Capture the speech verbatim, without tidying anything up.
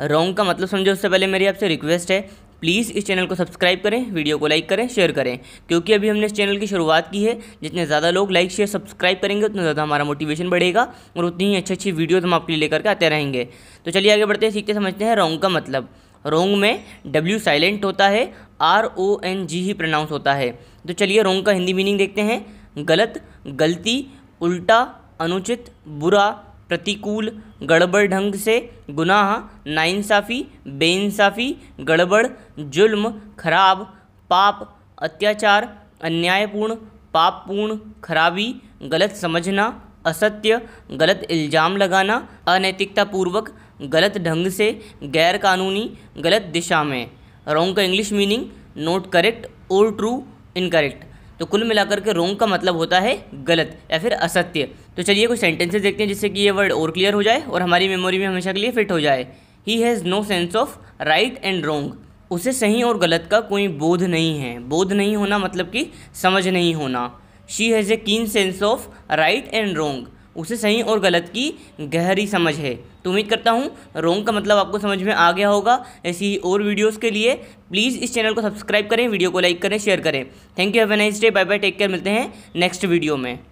Wrong का मतलब समझो। उससे पहले मेरी आपसे रिक्वेस्ट है, प्लीज़ इस चैनल को सब्सक्राइब करें, वीडियो को लाइक करें, शेयर करें, क्योंकि अभी हमने इस चैनल की शुरुआत की है। जितने ज़्यादा लोग लाइक शेयर सब्सक्राइब करेंगे उतना ज़्यादा हमारा मोटिवेशन बढ़ेगा और उतनी ही अच्छी अच्छी वीडियोज़ हम आपके लिए लेकर के आते रहेंगे। तो चलिए आगे बढ़ते हैं, सीखते समझते हैं रॉन्ग का मतलब। रोंग में डब्ल्यू साइलेंट होता है, आर ओ एन जी ही प्रोनाउंस होता है। तो चलिए रोंग का हिंदी मीनिंग देखते हैं। गलत, गलती, उल्टा, अनुचित, बुरा, प्रतिकूल, गड़बड़ ढंग से, गुनाह, नाइंसाफ़ी, बेइंसाफ़ी, गड़बड़, जुल्म, खराब, पाप, अत्याचार, अन्यायपूर्ण, पापपूर्ण, खराबी, गलत समझना, असत्य, गलत इल्ज़ाम लगाना, अनैतिकतापूर्वक, गलत ढंग से, गैरकानूनी, गलत दिशा में। रॉन्ग का इंग्लिश मीनिंग नॉट करेक्ट और ट्रू इनकरेक्ट। तो कुल मिलाकर के रोंग का मतलब होता है गलत या फिर असत्य। तो चलिए कुछ सेंटेंसेस देखते हैं जिससे कि ये वर्ड और क्लियर हो जाए और हमारी मेमोरी में हमेशा के लिए फिट हो जाए। He has no sense of right and wrong. उसे सही और गलत का कोई बोध नहीं है। बोध नहीं होना मतलब कि समझ नहीं होना। She has a keen sense of right and wrong. उसे सही और गलत की गहरी समझ है। तो उम्मीद करता हूँ रॉन्ग का मतलब आपको समझ में आ गया होगा। ऐसी ही और वीडियोस के लिए प्लीज़ इस चैनल को सब्सक्राइब करें, वीडियो को लाइक करें, शेयर करें। Thank you, have a nice day, bye bye, take care. मिलते हैं नेक्स्ट वीडियो में।